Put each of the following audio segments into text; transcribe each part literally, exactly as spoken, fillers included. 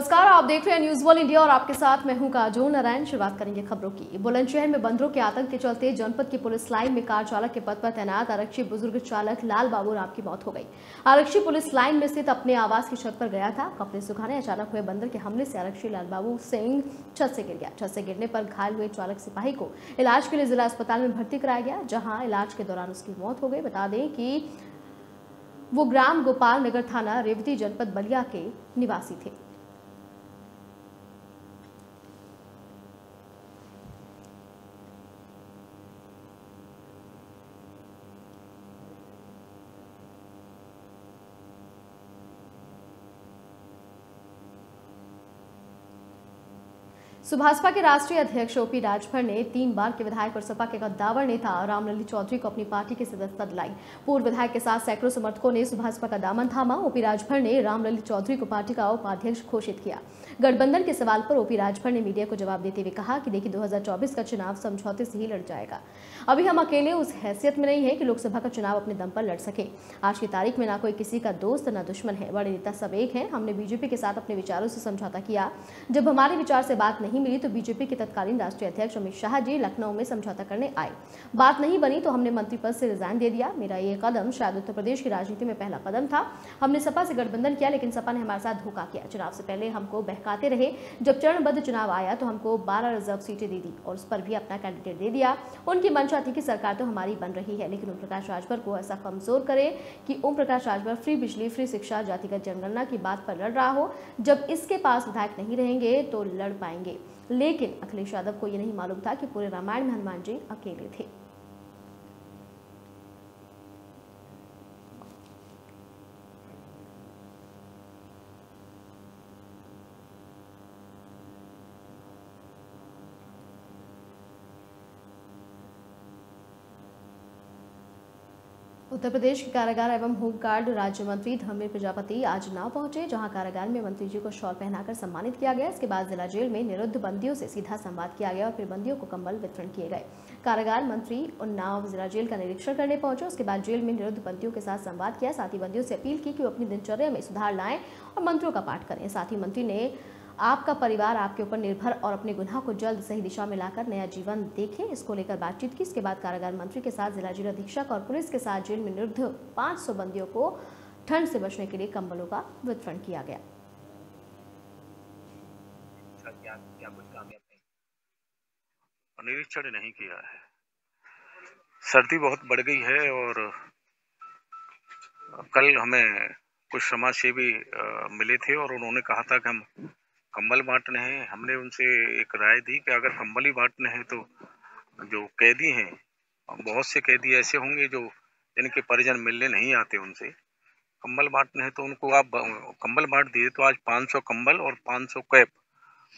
नमस्कार, आप देख रहे हैं न्यूज़ वर्ल्ड इंडिया और आपके साथ मैं हूं काजोर नारायण। शुरुआत करेंगे खबरों की। बुलंदशहर में बंदरों के आतंक के चलते जनपद की पुलिस लाइन में कार चालक के पद पर तैनात आरक्षी बुजुर्ग चालक लाल बाबू राम की मौत हो गई। आरक्षी पुलिस लाइन में स्थित अपने आवास की छत पर गया था। कपड़े सुखाने अचानक हुए बंदर के हमले से आरक्षी लाल बाबू सिंह छत से गिर गया। छत से गिरने पर घायल हुए चालक सिपाही को इलाज के लिए जिला अस्पताल में भर्ती कराया गया, जहाँ इलाज के दौरान उसकी मौत हो गई। बता दें कि वो ग्राम गोपाल नगर थाना रेवती जनपद बलिया के निवासी थे। सुभाषपा के राष्ट्रीय अध्यक्ष ओपी राजभर ने तीन बार के विधायक और सपा के कद्दावर नेता राम ललित चौधरी को अपनी पार्टी की सदस्यता दिलाई। पूर्व विधायक के साथ सैकड़ों समर्थकों ने सुभाषपा का दामन थामा। ओपी राजभर ने राम ललित चौधरी को पार्टी का उपाध्यक्ष घोषित किया। गठबंधन के सवाल पर ओपी राजभर ने मीडिया को जवाब देते हुए कहा कि देखिए, दो हजार चौबीस का चुनाव समझौते से ही लड़ जाएगा। अभी हम अकेले उस हैसियत में नहीं है कि लोकसभा का चुनाव अपने दम पर लड़ सके। आज की तारीख में ना कोई किसी का दोस्त न दुश्मन है, बड़े नेता सब एक है। हमने बीजेपी के साथ अपने विचारों से समझौता किया। जब हमारे विचार से बात नहीं मिली तो बीजेपी के तत्कालीन राष्ट्रीय अध्यक्ष अमित शाह जी लखनऊ में समझौता करने आए। बात नहीं बनी तो हमने मंत्री पद से रिजाइन दे दिया। मेरा ये कदम शायद उत्तर प्रदेश की राजनीति में पहला कदम था। हमने सपा से गठबंधन किया, लेकिन सपा ने हमारे साथ धोखा किया। चुनाव से पहले हमको बहकाते रहे। जब चरणबद्ध चुनाव आया तो हमको बारह रिजर्व सीटें दे दी और उस पर भी अपना कैंडिडेट दे दिया। उनकी मंशा थी कि सरकार तो हमारी बन रही है, लेकिन ओम प्रकाश राजभर को ऐसा कमजोर करे कि ओम प्रकाश राजभर फ्री बिजली, फ्री शिक्षा, जातिगत जनगणना की बात पर लड़ रहा हो। जब इसके पास विधायक नहीं रहेंगे तो लड़ पाएंगे। लेकिन अखिलेश यादव को यह नहीं मालूम था कि पूरे रामायण में हनुमान जी अकेले थे। उत्तर प्रदेश के कारागार एवं होमगार्ड राज्य मंत्री धर्मवीर प्रजापति आज नाव पहुंचे, जहां कारागार में मंत्री जी को शॉल पहनाकर सम्मानित किया गया। इसके बाद जिला जेल में निरुद्ध बंदियों से सीधा संवाद किया गया और फिर बंदियों को कंबल वितरण किए गए। कारागार मंत्री उन्नाव जिला जेल का निरीक्षण करने पहुंचे। उसके बाद जेल में निरुद्ध बंदियों के साथ संवाद किया। साथ ही बंदियों से अपील की कि वो अपनी दिनचर्या में सुधार लाएं और मंत्रों का पाठ करें। साथ ही मंत्री ने आपका परिवार आपके ऊपर निर्भर और अपने गुनाह को जल्द सही दिशा में लाकर नया जीवन देखें, इसको लेकर बातचीत की। इसके बाद कारागार मंत्री के साथ जिला जेल अधीक्षक और पुलिस के साथ जेल में निरुद्ध पाँच सौ बंदियों को ठंड से बचने के लिए कंबलों का वितरण किया गया। क्या, क्या निरीक्षण नहीं किया है। सर्दी बहुत बढ़ गई है और कल हमें कुछ समाजसेवी मिले थे और उन्होंने कहा था कि हम कंबल बांटने हैं। हमने उनसे एक राय दी कि अगर कंबल ही बांटने हैं तो जो कैदी हैं, बहुत से कैदी ऐसे होंगे जो जिनके परिजन मिलने नहीं आते, उनसे कंबल बांटने हैं तो उनको आप कंबल बांट दिए। तो आज पाँच सौ कंबल और पाँच सौ कैप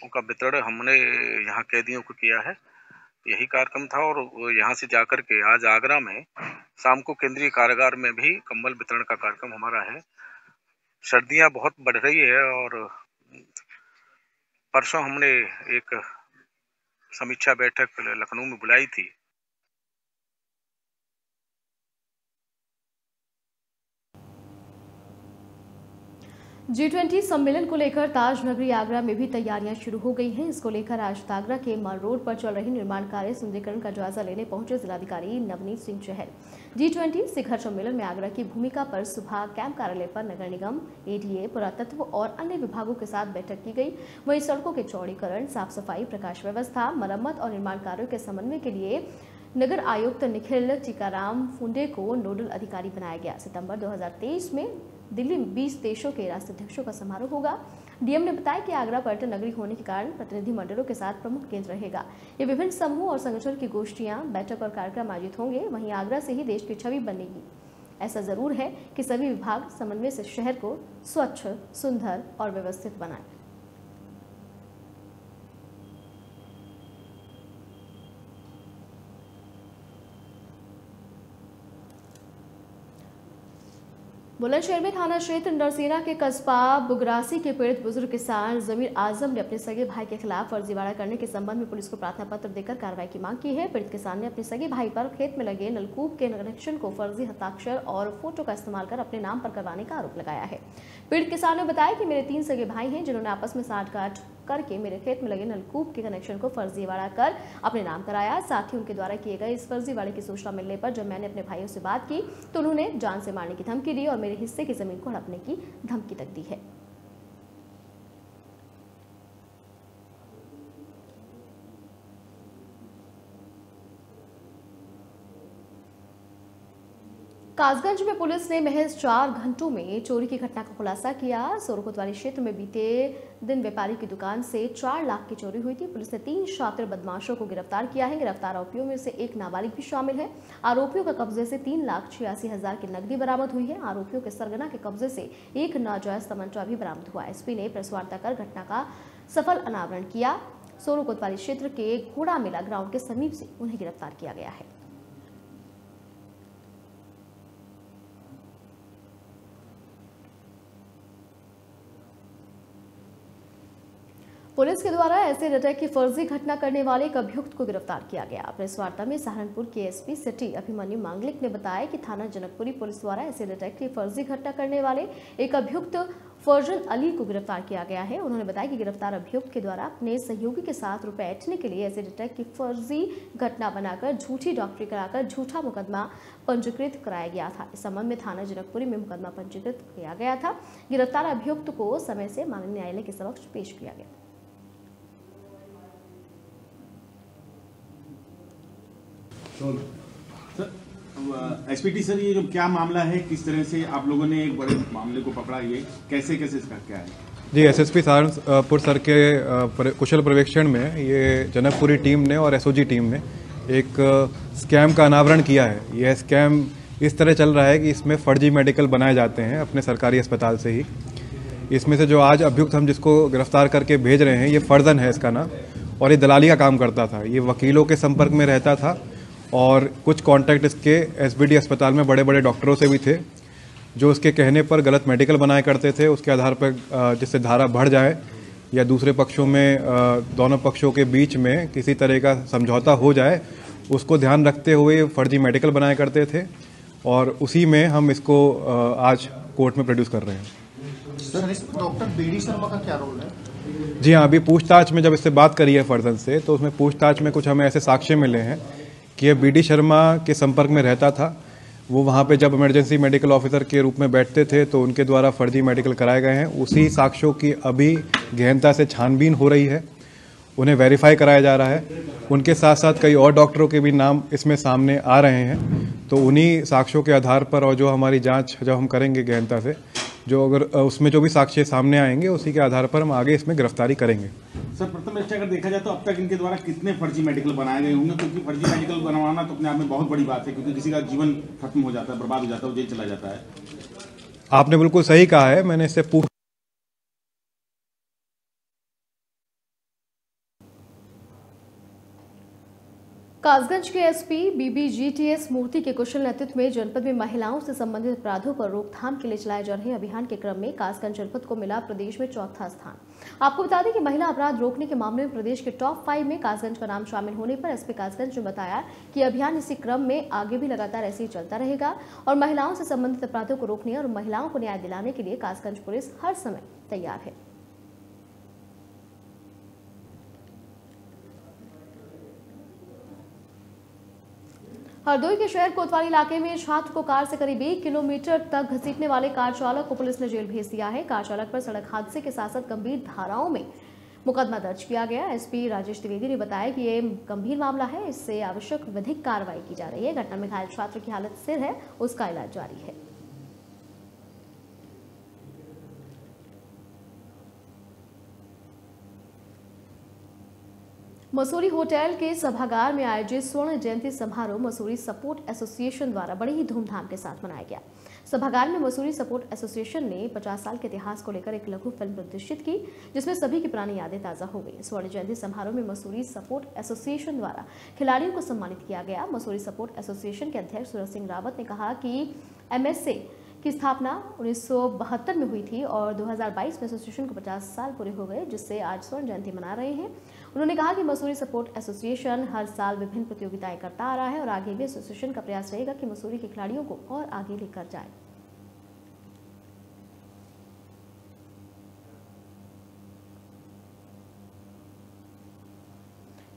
उनका वितरण हमने यहाँ कैदियों को किया है। यही कार्यक्रम था और यहाँ से जाकर के आज आगरा में शाम को केंद्रीय कारागार में भी कंबल वितरण का कार्यक्रम हमारा है। सर्दियाँ बहुत बढ़ रही है और परसों हमने एक समीक्षा बैठक लखनऊ में बुलाई थी। जी ट्वेंटी सम्मेलन को लेकर ताज नगरी आगरा में भी तैयारियां शुरू हो गई हैं। इसको लेकर आज आगरा के माल रोड पर चल रहे निर्माण कार्य सुंदरीकरण का जायजा लेने पहुंचे जिलाधिकारी नवनीत सिंह चहल। जी ट्वेंटी शिखर सम्मेलन में आगरा की भूमिका पर सुबह कैंप कार्यालय पर नगर निगम, एडीए, पुरातत्व और अन्य विभागों के साथ बैठक की गई। वहीं सड़कों के चौड़ीकरण, साफ सफाई, प्रकाश व्यवस्था, मरम्मत और निर्माण कार्यों के समन्वय के लिए नगर आयुक्त निखिल टीकाराम फुंडे को नोडल अधिकारी बनाया गया। सितंबर दो हज़ार तेईस में दिल्ली में बीस देशों के राष्ट्राध्यक्षों का समारोह होगा। डीएम ने बताया कि आगरा पर्यटन नगरी होने के कारण प्रतिनिधि मंडलों के साथ प्रमुख केंद्र रहेगा। ये विभिन्न समूह और संगठन की गोष्ठियां, बैठक और कार्यक्रम आयोजित होंगे। वहीं आगरा से ही देश की छवि बनेगी। ऐसा जरूर है कि सभी विभाग समन्वय से शहर को स्वच्छ, सुंदर और व्यवस्थित बनाए। बुलंदशहर में थाना क्षेत्र नरसेना के कस्बा बुगरासी के पीड़ित बुजुर्ग किसान जमीर आजम ने अपने सगे भाई के खिलाफ फर्जीवाड़ा करने के संबंध में पुलिस को प्रार्थना पत्र देकर कार्रवाई की मांग की है। पीड़ित किसान ने अपने सगे भाई पर खेत में लगे नलकूप के कनेक्शन को फर्जी हस्ताक्षर और फोटो का इस्तेमाल कर अपने नाम पर करवाने का आरोप लगाया है। पीड़ित किसान ने बताया कि मेरे तीन सगे भाई हैं जिन्होंने आपस में साठगांठ करके मेरे खेत में लगे नलकूप के कनेक्शन को फर्जीवाड़ा कर अपने नाम कराया। साथ ही उनके द्वारा किए गए इस फर्जीवाड़े की सूचना मिलने पर जब मैंने अपने भाइयों से बात की तो उन्होंने जान से मारने की धमकी दी और मेरे हिस्से की जमीन को हड़पने की धमकी तक दी है। कासगंज में पुलिस ने महज चार घंटों में चोरी की घटना का खुलासा किया। सोर कोतवाली क्षेत्र में बीते दिन व्यापारी की दुकान से चार लाख की चोरी हुई थी। पुलिस ने तीन शातिर बदमाशों को गिरफ्तार किया है। गिरफ्तार आरोपियों में से एक नाबालिग भी शामिल है। आरोपियों के कब्जे से तीन लाख छियासी हजार की नकदी बरामद हुई है। आरोपियों के सरगना के कब्जे से एक नाजायज तमंचा भी बरामद हुआ। एसपी ने प्रेस वार्ता कर घटना का सफल अनावरण किया। सोर कोतवाली क्षेत्र के घोड़ा मेला ग्राउंड के समीप से उन्हें गिरफ्तार किया गया है। पुलिस के द्वारा एसिड अटैक की फर्जी घटना करने वाले एक अभियुक्त को गिरफ्तार किया गया। प्रेस वार्ता में सहारनपुर के एसपी सिटी अभिमन्यु मांगलिक ने बताया कि थाना जनकपुरी पुलिस द्वारा एसिड अटैक की फर्जी घटना करने वाले एक अभियुक्त फर्जल अली को गिरफ्तार किया गया है। उन्होंने बताया कि गिरफ्तार अभियुक्त के द्वारा अपने सहयोगी के साथ रुपए ऐंठने के लिए एसिड अटैक की फर्जी घटना बनाकर झूठी डॉक्टरी कराकर झूठा मुकदमा पंजीकृत कराया गया था। इस संबंध में थाना जनकपुरी में मुकदमा पंजीकृत किया गया था। गिरफ्तार अभियुक्त को समय से माननीय न्यायालय के समक्ष पेश किया गया। सर एसपीटी सर, ये जो क्या मामला है, किस तरह से आप लोगों ने एक बड़े मामले को पकड़ा, ये कैसे कैसे इसका क्या है? जी, एसएसपी सहारनपुर सर के कुशल पर्यवेक्षण में ये जनकपुरी टीम ने और एसओजी टीम ने एक स्कैम का अनावरण किया है। यह स्कैम इस तरह चल रहा है कि इसमें फर्जी मेडिकल बनाए जाते हैं अपने सरकारी अस्पताल से ही। इसमें से जो आज अभियुक्त हम जिसको गिरफ्तार करके भेज रहे हैं, ये फर्जन है इसका नाम, और ये दलाली का काम करता था। ये वकीलों के संपर्क में रहता था और कुछ कॉन्टैक्ट इसके एसबीडी अस्पताल में बड़े बड़े डॉक्टरों से भी थे, जो उसके कहने पर गलत मेडिकल बनाए करते थे। उसके आधार पर जिससे धारा बढ़ जाए या दूसरे पक्षों में, दोनों पक्षों के बीच में किसी तरह का समझौता हो जाए, उसको ध्यान रखते हुए फर्जी मेडिकल बनाए करते थे। और उसी में हम इसको आज कोर्ट में प्रोड्यूस कर रहे हैं। सर, इस डॉक्टर बीडी शर्मा का क्या रोल है? जी हाँ, अभी पूछताछ में जब इससे बात करी है फर्जन से, तो उसमें पूछताछ में कुछ हमें ऐसे साक्ष्य मिले हैं कि यह बीडी शर्मा के संपर्क में रहता था। वो वहाँ पे जब इमरजेंसी मेडिकल ऑफिसर के रूप में बैठते थे तो उनके द्वारा फर्जी मेडिकल कराए गए हैं। उसी साक्ष्यों की अभी गहनता से छानबीन हो रही है, उन्हें वेरीफाई कराया जा रहा है। उनके साथ साथ कई और डॉक्टरों के भी नाम इसमें सामने आ रहे हैं, तो उन्हीं साक्ष्यों के आधार पर और जो हमारी जाँच जब हम करेंगे गहनता से, जो अगर उसमें जो भी साक्ष्य सामने आएंगे उसी के आधार पर हम आगे इसमें गिरफ्तारी करेंगे। सर, प्रथम दृष्टया अगर देखा जाए तो अब तक इनके द्वारा कितने फर्जी मेडिकल बनाए गए होंगे? क्योंकि फर्जी मेडिकल बनवाना तो अपने आप में बहुत बड़ी बात है, क्योंकि किसी का जीवन खत्म हो जाता है, बर्बाद हो जाता है, जेल चला जाता है। आपने बिल्कुल सही कहा है। मैंने इससे पूछ कासगंज के एसपी बीबीजीटीएस मूर्ति के कुशल नेतृत्व में जनपद में महिलाओं से संबंधित अपराधों पर रोकथाम के लिए चलाए जा रहे अभियान के क्रम में कासगंज जनपद को मिला प्रदेश में चौथा स्थान। आपको बता दें कि महिला अपराध रोकने के मामले में प्रदेश के टॉप फाइव में कासगंज का नाम शामिल होने पर एसपी कासगंज ने बताया कि अभियान इसी क्रम में आगे भी लगातार ऐसे ही चलता रहेगा और महिलाओं से संबंधित अपराधों को रोकने और महिलाओं को न्याय दिलाने के लिए कासगंज पुलिस हर समय तैयार है। हरदोई के शहर कोतवाली इलाके में छात्र को कार से करीब एक किलोमीटर तक घसीटने वाले कार चालक को पुलिस ने जेल भेज दिया है। कार चालक पर सड़क हादसे के साथ साथ गंभीर धाराओं में मुकदमा दर्ज किया गया। एसपी राजेश द्विवेदी ने बताया कि ये गंभीर मामला है, इससे आवश्यक विधिक कार्रवाई की जा रही है। घटना में घायल छात्र की हालत स्थिर है, उसका इलाज जारी है। मसूरी होटल के सभागार में आयोजित स्वर्ण जयंती समारोह मसूरी सपोर्ट एसोसिएशन द्वारा बड़ी ही धूमधाम के साथ मनाया गया। सभागार में मसूरी सपोर्ट एसोसिएशन ने पचास साल के इतिहास को लेकर एक लघु फिल्म प्रदर्शित की, जिसमें सभी की पुरानी यादें ताज़ा हो गई। स्वर्ण जयंती समारोह में मसूरी सपोर्ट एसोसिएशन द्वारा खिलाड़ियों को सम्मानित किया गया। मसूरी सपोर्ट एसोसिएशन के अध्यक्ष सूरज सिंह रावत ने कहा कि एम एस ए की स्थापना उन्नीस सौ बहत्तर में हुई थी और दो हज़ार बाईस में एसोसिएशन को पचास साल पूरे हो गए, जिससे आज स्वर्ण जयंती मना रहे हैं। उन्होंने कहा कि मसूरी सपोर्ट एसोसिएशन हर साल विभिन्न प्रतियोगिताएं करता आ रहा है और आगे भी एसोसिएशन का प्रयास रहेगा कि मसूरी के खिलाड़ियों को और आगे लेकर जाए।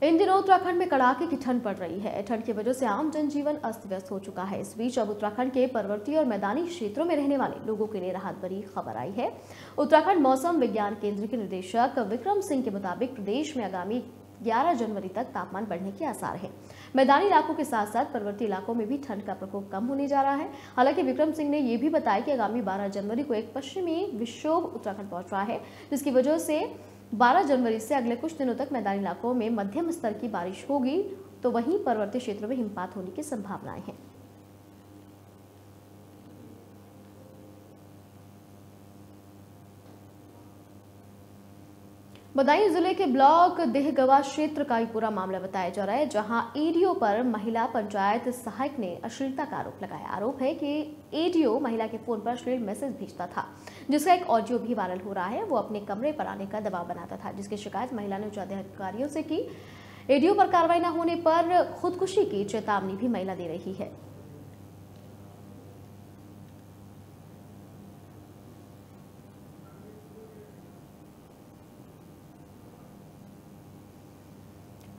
इन दिनों उत्तराखंड में कड़ाके की ठंड पड़ रही है। ठंड की वजह से आम जनजीवन अस्त व्यस्त हो चुका है। इस बीच अब उत्तराखंड के पर्वतीय और मैदानी क्षेत्रों में रहने वाले लोगों के लिए राहत भरी खबर आई है। उत्तराखंड मौसम विज्ञान केंद्र के निदेशक विक्रम सिंह के मुताबिक प्रदेश में आगामी ग्यारह जनवरी तक तापमान बढ़ने के आसार हैं। मैदानी इलाकों के साथ साथ पर्वतीय इलाकों में भी ठंड का प्रकोप कम होने जा रहा है। हालांकि विक्रम सिंह ने यह भी बताया कि आगामी बारह जनवरी को एक पश्चिमी विक्षोभ उत्तराखंड पहुंच रहा है, जिसकी वजह से बारह जनवरी से अगले कुछ दिनों तक मैदानी इलाकों में मध्यम स्तर की बारिश होगी, तो वहीं पर्वतीय क्षेत्रों में हिमपात होने की संभावनाएं हैं। बदायूं जिले के ब्लॉक देहगवा क्षेत्र का ही पूरा मामला बताया जा रहा है, जहां एडीओ पर महिला पंचायत सहायक ने अश्लीलता का आरोप लगाया। आरोप है कि एडीओ महिला के फोन पर अश्लील मैसेज भेजता था, जिसका एक ऑडियो भी वायरल हो रहा है। वो अपने कमरे पर आने का दबाव बनाता था, जिसकी शिकायत महिला ने उच्च अधिकारियों से की। एडीओ पर कार्रवाई न होने पर खुदकुशी की चेतावनी भी महिला दे रही है।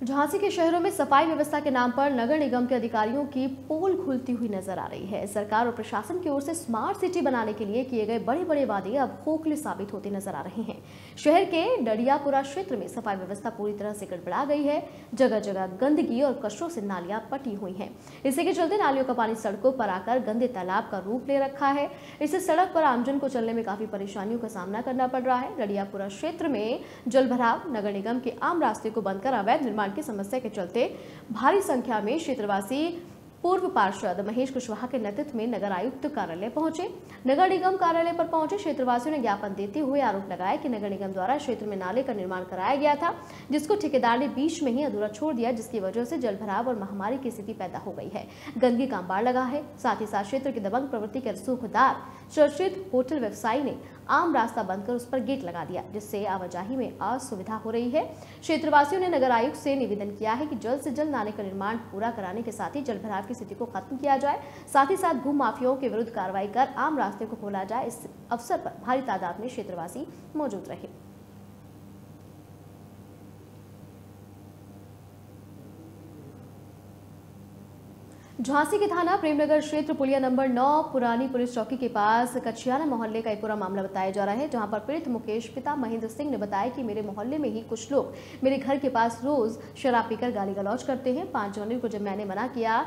झांसी के शहरों में सफाई व्यवस्था के नाम पर नगर निगम के अधिकारियों की पोल खुलती हुई नजर आ रही है। सरकार और प्रशासन की ओर से स्मार्ट सिटी बनाने के लिए किए गए बड़े बड़े वादे अब खोखले साबित होते नजर आ रहे हैं। शहर के डड़ियापुरा क्षेत्र में सफाई व्यवस्था पूरी तरह से गड़बड़ा गई है। जगह जगह गंदगी और कचरों से नालियां पटी हुई है। इसी के चलते नालियों का पानी सड़कों पर आकर गंदे तालाब का रूप ले रखा है। इससे सड़क पर आमजन को चलने में काफी परेशानियों का सामना करना पड़ रहा है। डड़ियापुरा क्षेत्र में जलभराव, नगर निगम के आम रास्ते को बंद कर अवैध निर्माण की समस्या के चलते भारी संख्या में क्षेत्रवासी पूर्व पार्षद महेश कुशवाहा के नेतृत्व में नगर आयुक्त कार्यालय पहुंचे। नगर निगम कार्यालय पर पहुंचे क्षेत्रवासियों ने ज्ञापन देते हुए आरोप लगाया कि नगर निगम द्वारा क्षेत्र में नाले का निर्माण कराया गया था, जिसको ठेकेदार ने बीच में ही अधूरा छोड़ दिया, जिसकी वजह से जलभराव और महामारी की स्थिति पैदा हो गई है। गंदगी का अंबार लगा है। साथ ही साथ क्षेत्र की दबंग प्रवृत्ति के सूखदार चर्चित होटल व्यवसायी ने आम रास्ता बंद कर उस पर गेट लगा दिया, जिससे आवाजाही में असुविधा हो रही है। क्षेत्रवासियों ने नगर आयुक्त से निवेदन किया है कि जल्द से जल्द नाले का निर्माण पूरा कराने के साथ ही जलभराव की स्थिति को खत्म किया जाए। साथ ही साथ भूमाफियाओं के विरुद्ध कार्रवाई कर आम रास्ते को खोला जाए। इस अवसर पर भारी तादाद में क्षेत्रवासी मौजूद रहे। झांसी के थाना प्रेमनगर क्षेत्र पुलिया नंबर नौ पुरानी पुलिस चौकी के पास कछियाना मोहल्ले का एक पूरा मामला बताया जा रहा है, जहां पर पीड़ित मुकेश पिता महेंद्र सिंह ने बताया कि मेरे मोहल्ले में ही कुछ लोग मेरे घर के पास रोज शराब पीकर गाली गलौज करते हैं। पाँच जनवरी को जब मैंने मना किया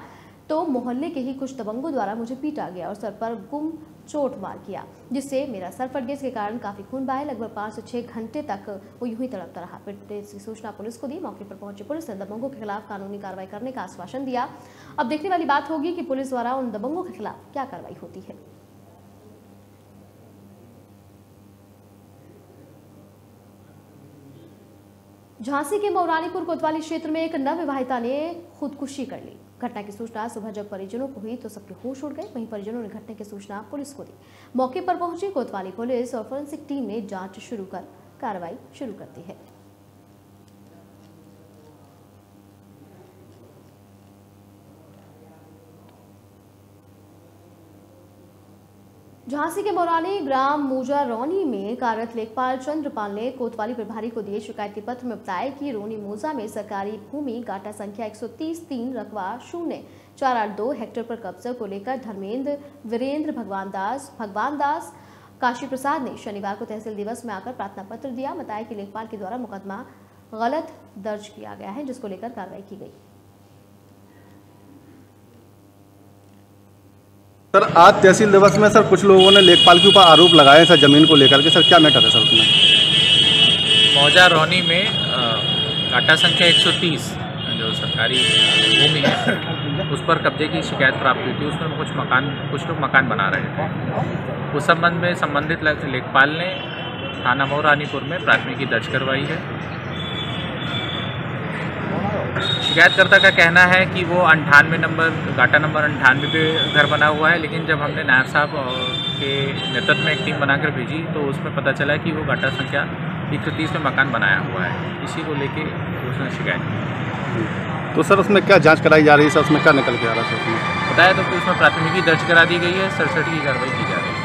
तो मोहल्ले के ही कुछ दबंगों द्वारा मुझे पीटा गया और सर पर गुम चोट मार किया, जिससे मेरा सर फट गया। इसके कारण काफी खून बहा। लगभग पाँच से छह घंटे तक वो यूं ही तड़पता रहा। पीड़ित की सूचना पुलिस को दी। मौके पर पहुंची पुलिस ने दबंगों के खिलाफ कानूनी कार्रवाई करने का आश्वासन दिया। अब देखने वाली बात होगी कि पुलिस द्वारा उन दबंगों के खिलाफ क्या कार्रवाई होती है। झांसी के मौरानीपुर कोतवाली क्षेत्र में एक नवविवाहिता ने खुदकुशी कर ली। घटना की सूचना सुबह जब परिजनों को हुई तो सबके होश उड़ गए। वहीं परिजनों ने घटना की सूचना पुलिस को दी। मौके पर पहुंची कोतवाली पुलिस और फोरेंसिक टीम ने जांच शुरू कर कार्रवाई शुरू कर दी है। झांसी के मोरानी ग्राम मूजा रौनी में कार्यरत लेखपाल चंद्रपाल ने कोतवाली प्रभारी को दिए शिकायती पत्र में बताया कि रोनी मूजा में सरकारी भूमि गाटा संख्या एक सौ तीस तीन रकवा शून्य चार आठ दो हेक्टेयर पर कब्जा को लेकर धर्मेंद्र, वीरेंद्र, भगवान दास भगवान दास काशी प्रसाद ने शनिवार को तहसील दिवस में आकर प्रार्थना पत्र दिया। बताया कि लेखपाल के द्वारा मुकदमा गलत दर्ज किया गया है, जिसको लेकर कार्रवाई की गई। सर, आज तहसील दिवस में सर कुछ लोगों ने लेखपाल के ऊपर आरोप लगाए सर जमीन को लेकर के। सर क्या मैटर है सर उसमें? मौजा रौनी में काटा संख्या एक सौ तीस जो सरकारी भूमि है उस पर कब्जे की शिकायत प्राप्त हुई थी। उसमें कुछ मकान कुछ लोग मकान बना रहे थे। उस संबंध में संबंधित लेखपाल ने थाना मौरानीपुर में प्राथमिकी दर्ज करवाई है। शिकायतकर्ता का कहना है कि वो अंठानवे नंबर घाटा नंबर अंठानवे पे घर बना हुआ है, लेकिन जब हमने नायब साहब के नेतृत्व में एक टीम बनाकर भेजी तो उसमें पता चला कि वो घाटा संख्या एक सौ तीस में मकान बनाया हुआ है। इसी को लेके उसने शिकायत। तो सर उसमें क्या जांच कराई जा रही है, सर उसमें क्या निकल के आ रहा है बताया, तो फिर उसमें प्राथमिकी दर्ज करा दी गई है, सड़सठ की कार्रवाई की जा रही है।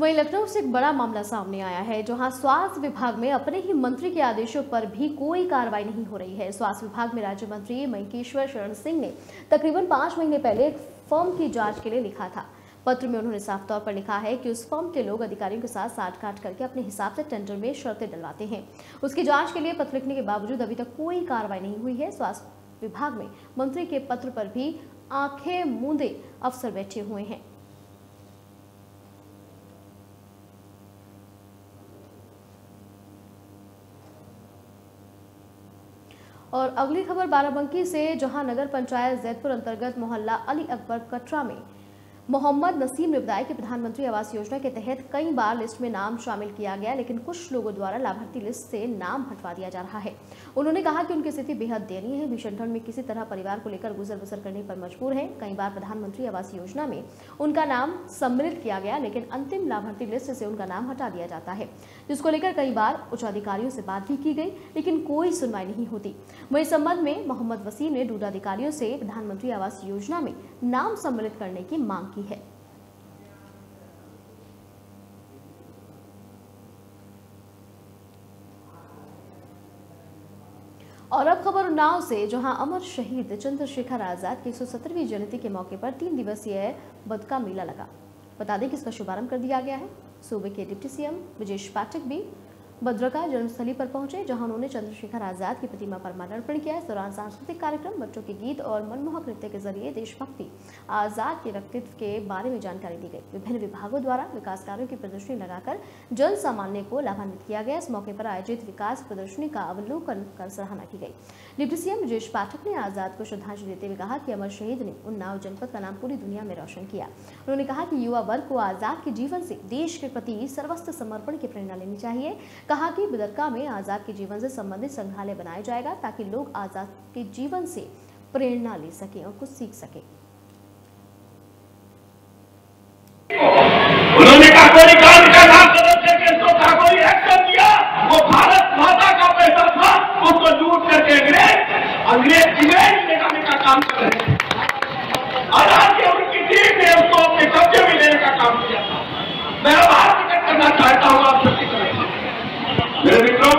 वहीं लखनऊ से एक बड़ा मामला सामने आया है, जहां स्वास्थ्य विभाग में अपने ही मंत्री के आदेशों पर भी कोई कार्रवाई नहीं हो रही है। स्वास्थ्य विभाग में राज्य मंत्री मयकेश्वर शरण सिंह ने तकरीबन पाँच महीने पहले एक फर्म की जांच के लिए लिखा था। पत्र में उन्होंने साफ तौर पर लिखा है कि उस फर्म के लोग अधिकारियों के साथ साठगांठ करके अपने हिसाब से टेंडर में शर्तें डलवाते हैं। उसकी जाँच के लिए पत्र लिखने के बावजूद अभी तक कोई कार्रवाई नहीं हुई है। स्वास्थ्य विभाग में मंत्री के पत्र पर भी आंखें मूंदे अफसर बैठे हुए हैं। और अगली खबर बाराबंकी से, जहां नगर पंचायत जैतपुर अंतर्गत मोहल्ला अली अकबर कटरा में मोहम्मद नसीम ने बताया कि प्रधानमंत्री आवास योजना के तहत कई बार लिस्ट में नाम शामिल किया गया, लेकिन कुछ लोगों द्वारा लाभार्थी लिस्ट से नाम हटवा दिया जा रहा है। उन्होंने कहा कि उनकी स्थिति बेहद दयनीय है, भीषण ठंड में किसी तरह परिवार को लेकर गुजर बसर करने पर मजबूर हैं। कई बार प्रधानमंत्री आवास योजना में उनका नाम सम्मिलित किया गया, लेकिन अंतिम लाभार्थी लिस्ट से उनका नाम हटा दिया जाता है, जिसको लेकर कई बार उच्च अधिकारियों से बात भी की गई, लेकिन कोई सुनवाई नहीं होती। वही इस संबंध में मोहम्मद वसीम ने डूडा अधिकारियों से प्रधानमंत्री आवास योजना में नाम सम्मिलित करने की मांग की है। और अब खबर उन्नाव से, जहां अमर शहीद चंद्रशेखर आजाद की एक सौ सत्तरवीं जयंती के मौके पर तीन दिवसीय बदका मेला लगा। बता दें कि इसका शुभारंभ कर दिया गया है। सूबे के डिप्टी सीएम ब्रिजेश पाठक भी बद्रका जन्मस्थली पर पहुंचे, जहां उन्होंने चंद्रशेखर आजाद की प्रतिमा पर माल्यार्पण किया। इस दौरान सांस्कृतिक कार्यक्रम, बच्चों के गीत और मनमोहक नृत्य के जरिए देशभक्ति, आजाद के व्यक्तित्व के बारे में जानकारी दी गई। विभिन्न विभागों द्वारा विकास कार्यों की प्रदर्शनी लगाकर जन सामान्य को लाभान्वित किया गया। इस मौके पर आयोजित विकास प्रदर्शनी का अवलोकन कर सराहना की गई। डिप्टी सीएम ब्रिजेश पाठक ने आजाद को श्रद्धांजलि देते हुए कहा कि अमर शहीद ने उन्नाव जनपद का नाम पूरी दुनिया में रोशन किया। उन्होंने कहा कि युवा वर्ग को आजाद के जीवन से देश के प्रति सर्वस्व समर्पण की प्रेरणा लेनी चाहिए। कहा कि बदरका में आजाद के जीवन से संबंधित संग्रहालय बनाया जाएगा, ताकि लोग आजाद के जीवन से प्रेरणा ले सकें और कुछ सीख सकें। उन्होंने वो भारत माता का पैसा था, उसको लूट करके अंग्रेज अंग्रेज इवेंट लेने का काम कर रहे थे। आजाद के उनकी टीम ने उसको अपने कब्जे में लेने का काम किया था। मैं आवाज निकट करना चाहता हूँ आप सबकी तरफ। मेरे मित्रों,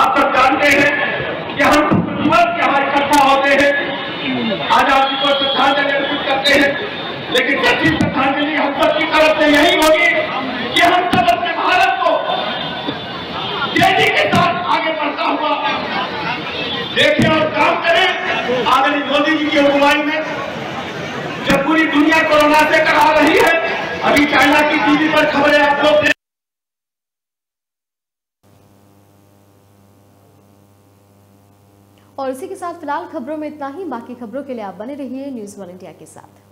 आप सब जानते हैं कि हम प्रतिवर्ष यहाँ इकट्ठा होते हैं, आजाद जी को श्रद्धांजलि अर्पित करते हैं, लेकिन सच्ची श्रद्धांजलि हम सब की तरफ से यही होगी कि हम सब अपने भारत को तेजी के साथ आगे बढ़ता हुआ देखें और काम करें। आदरणीय मोदी जी की अगुवाई में जब पूरी दुनिया कोरोना से करा रही है, अभी चाइना की टीवी पर खबरें आप लोग और इसी के साथ फिलहाल खबरों में इतना ही। बाकी खबरों के लिए आप बने रहिए न्यूज़ वन इंडिया के साथ।